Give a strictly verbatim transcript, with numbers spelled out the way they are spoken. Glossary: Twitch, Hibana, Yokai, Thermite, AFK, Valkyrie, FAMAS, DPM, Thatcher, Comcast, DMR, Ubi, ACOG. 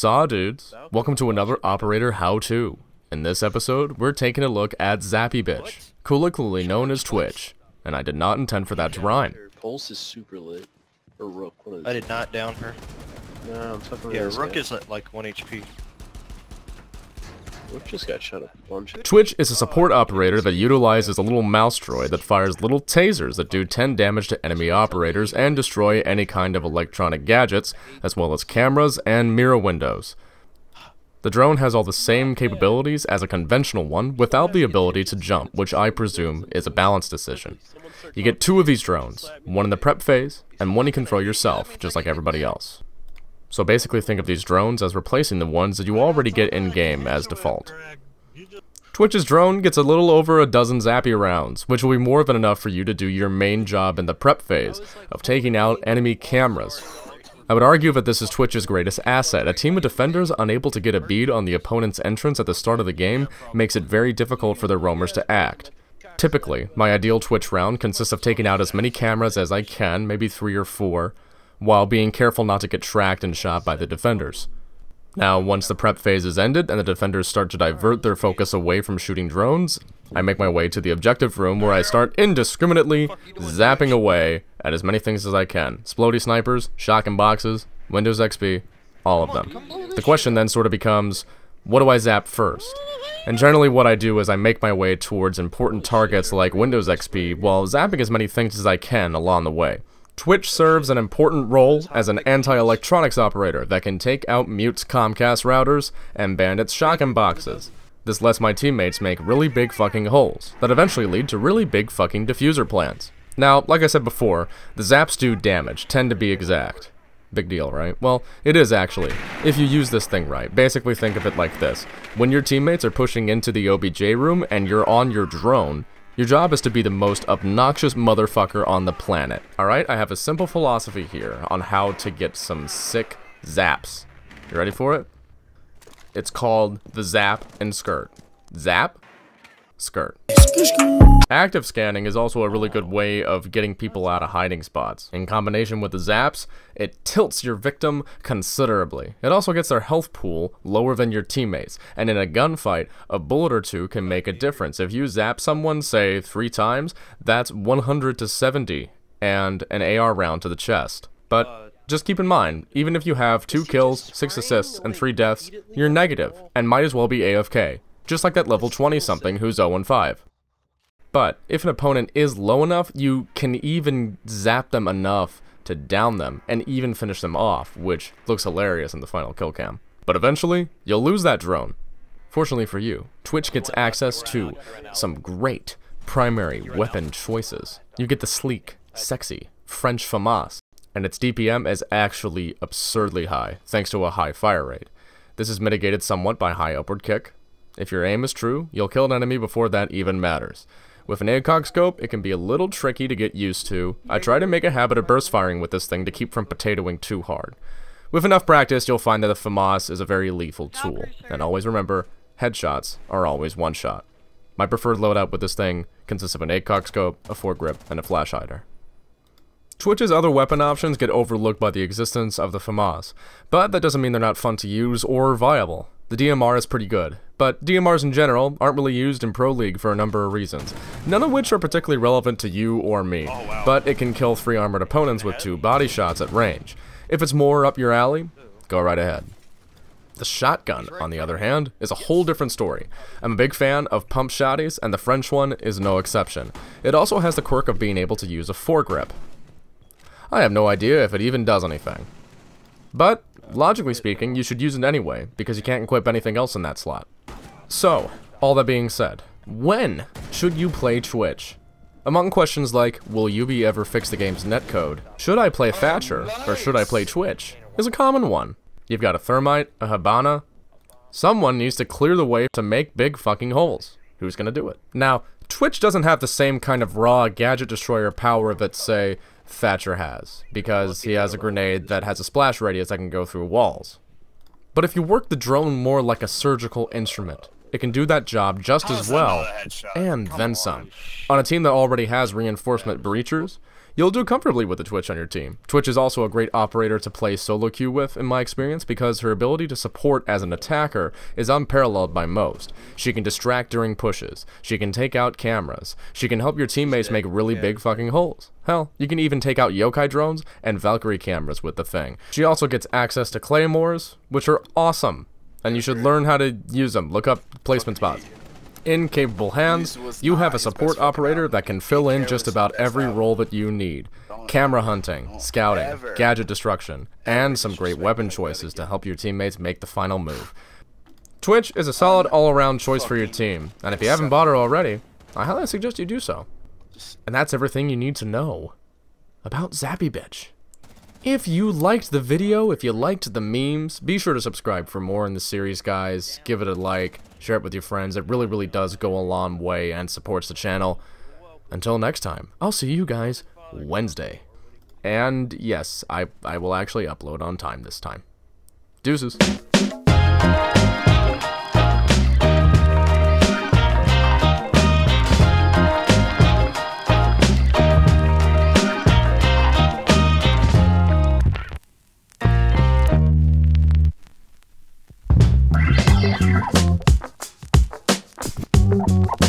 Saw dudes, welcome to another operator how-to. In this episode, we're taking a look at Zappy Bitch, colloquially known as Twitch, and I did not intend for that to rhyme. Pulse is super lit. Or Rook, what is I did not down her. No, I'm fucking Yeah, Rook guy. is at like one H P. Rook just got shot up a bunch. Twitch is a support operator that utilizes a little mouse droid that fires little tasers that do ten damage to enemy operators and destroy any kind of electronic gadgets, as well as cameras and mirror windows. The drone has all the same capabilities as a conventional one without the ability to jump, which I presume is a balance decision. You get two of these drones, one in the prep phase, and one you control yourself, just like everybody else. So basically think of these drones as replacing the ones that you already get in-game as default. Twitch's drone gets a little over a dozen Zappy rounds, which will be more than enough for you to do your main job in the prep phase of taking out enemy cameras. I would argue that this is Twitch's greatest asset. A team of defenders unable to get a bead on the opponent's entrance at the start of the game makes it very difficult for their roamers to act. Typically, my ideal Twitch round consists of taking out as many cameras as I can, maybe three or four, while being careful not to get tracked and shot by the defenders. Now, once the prep phase is ended and the defenders start to divert their focus away from shooting drones, I make my way to the objective room where I start indiscriminately zapping away at as many things as I can. Splody snipers, shotgun boxes, Windows X P, all of them. The question then sort of becomes, what do I zap first? And generally what I do is I make my way towards important targets like Windows X P while zapping as many things as I can along the way. Twitch serves an important role as an anti-electronics operator that can take out Mute's Comcast routers and Bandit's shotgun boxes. This lets my teammates make really big fucking holes that eventually lead to really big fucking diffuser plants. Now, like I said before, the zaps do damage, tend to be exact. Big deal, right? Well, it is actually, if you use this thing right. Basically think of it like this. When your teammates are pushing into the O B J room and you're on your drone, your job is to be the most obnoxious motherfucker on the planet. Alright, I have a simple philosophy here on how to get some sick zaps. You ready for it? It's called the zap and skirt. Zap, skirt. Active scanning is also a really good way of getting people out of hiding spots. In combination with the zaps, it tilts your victim considerably. It also gets their health pool lower than your teammates, and in a gunfight, a bullet or two can make a difference. If you zap someone, say, three times, that's one hundred to seventy and an A R round to the chest. But just keep in mind, even if you have two kills, six assists, and three deaths, you're negative, and might as well be A F K, just like that level twenty something who's zero and five. But if an opponent is low enough, you can even zap them enough to down them, and even finish them off, which looks hilarious in the final kill cam. But eventually, you'll lose that drone. Fortunately for you, Twitch gets access to some great primary weapon choices. You get the sleek, sexy French FAMAS. And its D P M is actually absurdly high, thanks to a high fire rate. This is mitigated somewhat by high upward kick. If your aim is true, you'll kill an enemy before that even matters. With an ACOG scope, it can be a little tricky to get used to. I try to make a habit of burst firing with this thing to keep from potatoing too hard. With enough practice, you'll find that the FAMAS is a very lethal tool. And always remember, headshots are always one shot. My preferred loadout with this thing consists of an ACOG scope, a foregrip, and a flash hider. Twitch's other weapon options get overlooked by the existence of the FAMAS, but that doesn't mean they're not fun to use or viable. The D M R is pretty good, but D M Rs in general aren't really used in Pro League for a number of reasons, none of which are particularly relevant to you or me, oh, wow. But it can kill three armored opponents with two body shots at range. If it's more up your alley, go right ahead. The shotgun, on the other hand, is a whole different story. I'm a big fan of pump shotties, and the French one is no exception. It also has the quirk of being able to use a foregrip. I have no idea if it even does anything. But, logically speaking, you should use it anyway, because you can't equip anything else in that slot. So, all that being said, when should you play Twitch? Among questions like, will Ubi ever fix the game's netcode? Should I play Thatcher, or should I play Twitch? Is a common one. You've got a Thermite, a Hibana. Someone needs to clear the way to make big fucking holes. Who's gonna do it? Now, Twitch doesn't have the same kind of raw gadget destroyer power that, say, Thatcher has, because he has a grenade that has a splash radius that can go through walls. But if you work the drone more like a surgical instrument, It can do that job just as well, and then some. On a team that already has reinforcement breachers, you'll do comfortably with the Twitch on your team. Twitch is also a great operator to play solo queue with, in my experience, because her ability to support as an attacker is unparalleled by most. She can distract during pushes, she can take out cameras, she can help your teammates make really big fucking holes. Hell, you can even take out yokai drones and Valkyrie cameras with the thing. She also gets access to claymores, which are awesome, and you should learn how to use them. Look up placement spots. In capable hands, you have a support operator that can fill in just about every role that you need. Camera hunting, scouting, gadget destruction, and some great weapon choices to help your teammates make the final move. Twitch is a solid all-around choice for your team, and if you haven't bought her already, I highly suggest you do so. And that's everything you need to know about Zappy Bitch. If you liked the video, if you liked the memes, be sure to subscribe for more in the series, guys. Give it a like, share it with your friends. It really, really does go a long way and supports the channel. Until next time, I'll see you guys Wednesday. And yes, I, I will actually upload on time this time. Deuces. Thank you.